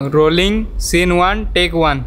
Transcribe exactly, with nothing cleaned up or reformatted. Rolling, scene one, take one.